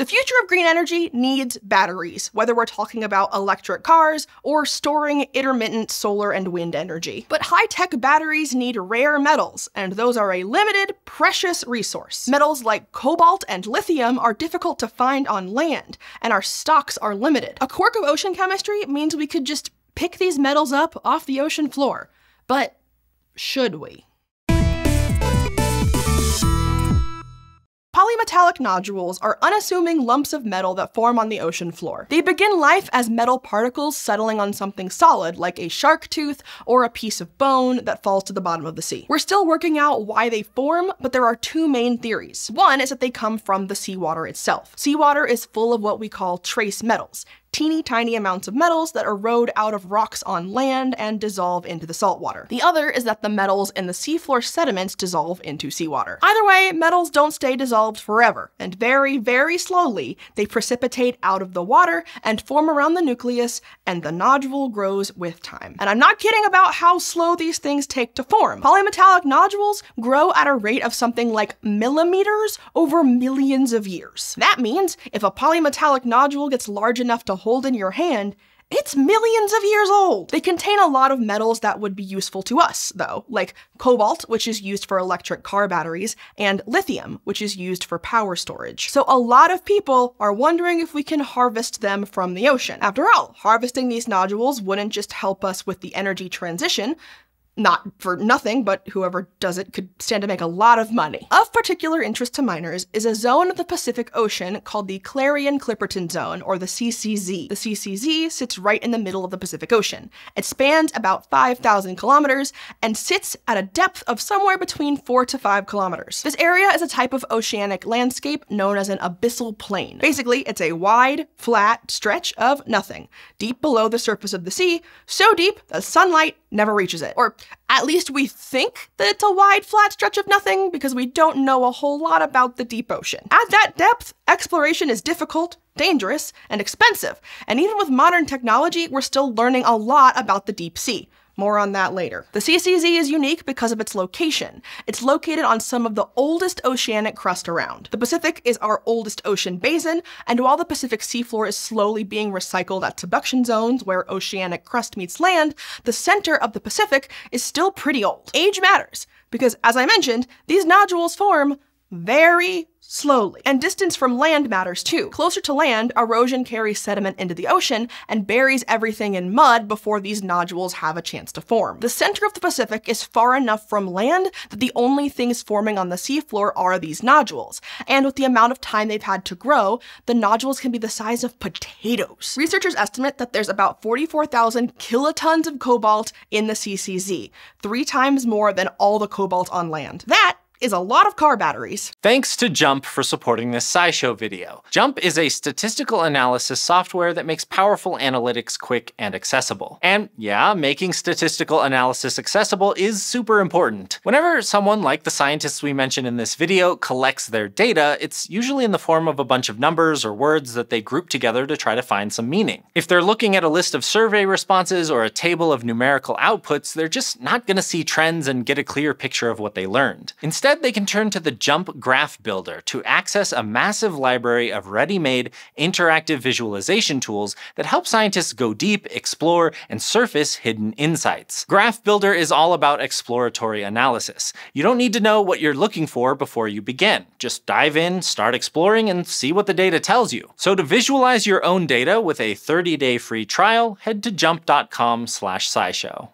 The future of green energy needs batteries, whether we're talking about electric cars or storing intermittent solar and wind energy. But high-tech batteries need rare metals, and those are a limited, precious resource. Metals like cobalt and lithium are difficult to find on land, and our stocks are limited. A quirk of ocean chemistry means we could just pick these metals up off the ocean floor. But should we? Polymetallic nodules are unassuming lumps of metal that form on the ocean floor. They begin life as metal particles settling on something solid, like a shark tooth or a piece of bone that falls to the bottom of the sea. We're still working out why they form, but there are two main theories. One is that they come from the seawater itself. Seawater is full of what we call trace metals, teeny tiny amounts of metals that erode out of rocks on land and dissolve into the saltwater. The other is that the metals in the seafloor sediments dissolve into seawater. Either way, metals don't stay dissolved forever, and very, very slowly they precipitate out of the water and form around the nucleus, and the nodule grows with time. And I'm not kidding about how slow these things take to form. Polymetallic nodules grow at a rate of something like millimeters over millions of years. That means if a polymetallic nodule gets large enough to hold in your hand, it's millions of years old! They contain a lot of metals that would be useful to us, though, like cobalt, which is used for electric car batteries, and lithium, which is used for power storage. So a lot of people are wondering if we can harvest them from the ocean. After all, harvesting these nodules wouldn't just help us with the energy transition, not for nothing, but whoever does it could stand to make a lot of money. Of particular interest to miners is a zone of the Pacific Ocean called the Clarion-Clipperton Zone, or the CCZ. The CCZ sits right in the middle of the Pacific Ocean. It spans about 5,000 kilometers and sits at a depth of somewhere between 4 to 5 kilometers. This area is a type of oceanic landscape known as an abyssal plain. Basically, it's a wide, flat stretch of nothing, deep below the surface of the sea, so deep that sunlight never reaches it. Or at least we think that it's a wide, flat stretch of nothing because we don't know a whole lot about the deep ocean. At that depth, exploration is difficult, dangerous, and expensive. And even with modern technology, we're still learning a lot about the deep sea. More on that later. The CCZ is unique because of its location. It's located on some of the oldest oceanic crust around. The Pacific is our oldest ocean basin, and while the Pacific seafloor is slowly being recycled at subduction zones where oceanic crust meets land, the center of the Pacific is still pretty old. Age matters, because as I mentioned, these nodules form very slowly. And distance from land matters too. Closer to land, erosion carries sediment into the ocean and buries everything in mud before these nodules have a chance to form. The center of the Pacific is far enough from land that the only things forming on the seafloor are these nodules. And with the amount of time they've had to grow, the nodules can be the size of potatoes. Researchers estimate that there's about 44,000 kilotons of cobalt in the CCZ, 3 times more than all the cobalt on land. That is a lot of car batteries. Thanks to Jump for supporting this SciShow video. Jump is a statistical analysis software that makes powerful analytics quick and accessible. And yeah, making statistical analysis accessible is super important. Whenever someone like the scientists we mentioned in this video collects their data, it's usually in the form of a bunch of numbers or words that they group together to try to find some meaning. If they're looking at a list of survey responses or a table of numerical outputs, they're just not gonna see trends and get a clear picture of what they learned. Instead, they can turn to the Jump Graph Builder to access a massive library of ready-made interactive visualization tools that help scientists go deep, explore, and surface hidden insights. Graph Builder is all about exploratory analysis. You don't need to know what you're looking for before you begin. Just dive in, start exploring, and see what the data tells you. So to visualize your own data with a 30-day free trial, head to jump.com/scishow.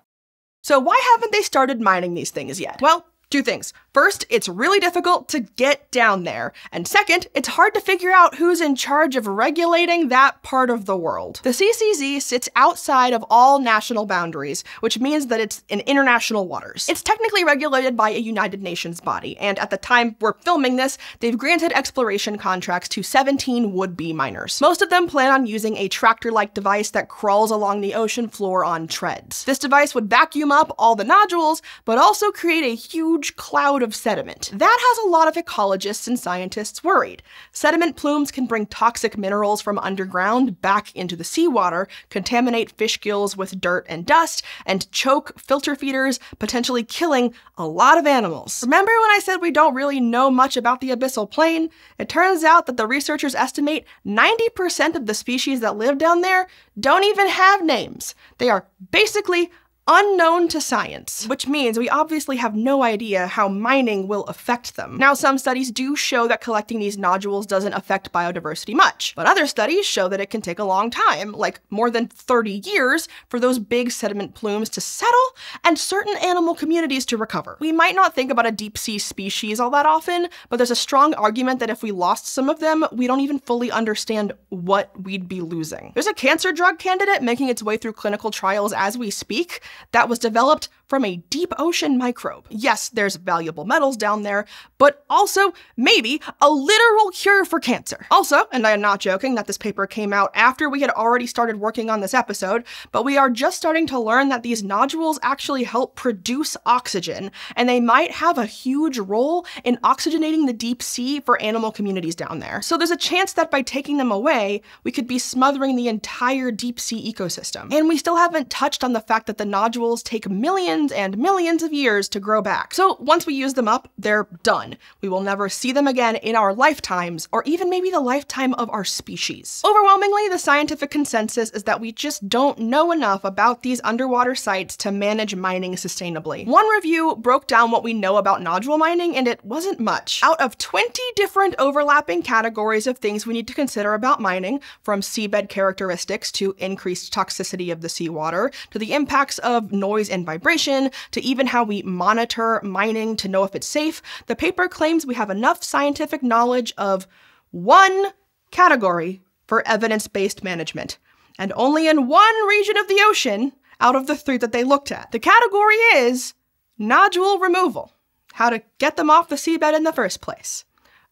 So why haven't they started mining these things yet? Well, 2 things. First, it's really difficult to get down there. And second, it's hard to figure out who's in charge of regulating that part of the world. The CCZ sits outside of all national boundaries, which means that it's in international waters. It's technically regulated by a United Nations body, and at the time we're filming this, they've granted exploration contracts to 17 would-be miners. Most of them plan on using a tractor-like device that crawls along the ocean floor on treads. This device would vacuum up all the nodules, but also create a huge cloud of of sediment. That has a lot of ecologists and scientists worried. Sediment plumes can bring toxic minerals from underground back into the seawater, contaminate fish gills with dirt and dust, and choke filter feeders, potentially killing a lot of animals. Remember when I said we don't really know much about the abyssal plain? It turns out that the researchers estimate 90% of the species that live down there don't even have names. They are basically unknown to science, which means we obviously have no idea how mining will affect them. Now, some studies do show that collecting these nodules doesn't affect biodiversity much, but other studies show that it can take a long time, like more than 30 years, for those big sediment plumes to settle and certain animal communities to recover. We might not think about a deep sea species all that often, but there's a strong argument that if we lost some of them, we don't even fully understand what we'd be losing. There's a cancer drug candidate making its way through clinical trials as we speak that was developed from a deep ocean microbe. Yes, there's valuable metals down there, but also maybe a literal cure for cancer. Also, and I am not joking that this paper came out after we had already started working on this episode, but we are just starting to learn that these nodules actually help produce oxygen, and they might have a huge role in oxygenating the deep sea for animal communities down there. So there's a chance that by taking them away, we could be smothering the entire deep sea ecosystem. And we still haven't touched on the fact that the nodules take millions and millions of years to grow back. So once we use them up, they're done. We will never see them again in our lifetimes, or even maybe the lifetime of our species. Overwhelmingly, the scientific consensus is that we just don't know enough about these underwater sites to manage mining sustainably. One review broke down what we know about nodule mining, and it wasn't much. Out of 20 different overlapping categories of things we need to consider about mining, from seabed characteristics to increased toxicity of the seawater, to the impacts of noise and vibration, to even how we monitor mining to know if it's safe, the paper claims we have enough scientific knowledge of one category for evidence-based management, and only in one region of the ocean out of the three that they looked at. The category is nodule removal, how to get them off the seabed in the first place.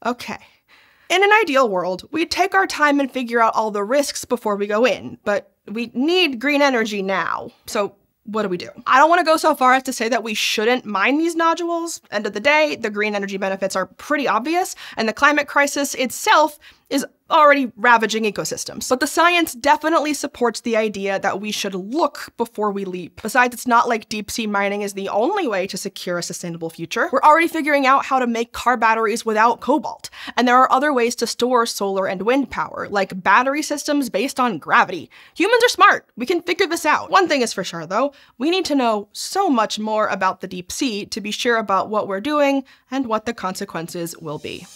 Okay. In an ideal world, we'd take our time and figure out all the risks before we go in, but we need green energy now. So what do we do? I don't want to go so far as to say that we shouldn't mine these nodules. End of the day, the green energy benefits are pretty obvious, and the climate crisis itself is already ravaging ecosystems. But the science definitely supports the idea that we should look before we leap. Besides, it's not like deep sea mining is the only way to secure a sustainable future. We're already figuring out how to make car batteries without cobalt, and there are other ways to store solar and wind power, like battery systems based on gravity. Humans are smart. We can figure this out. One thing is for sure, though. We need to know so much more about the deep sea to be sure about what we're doing and what the consequences will be.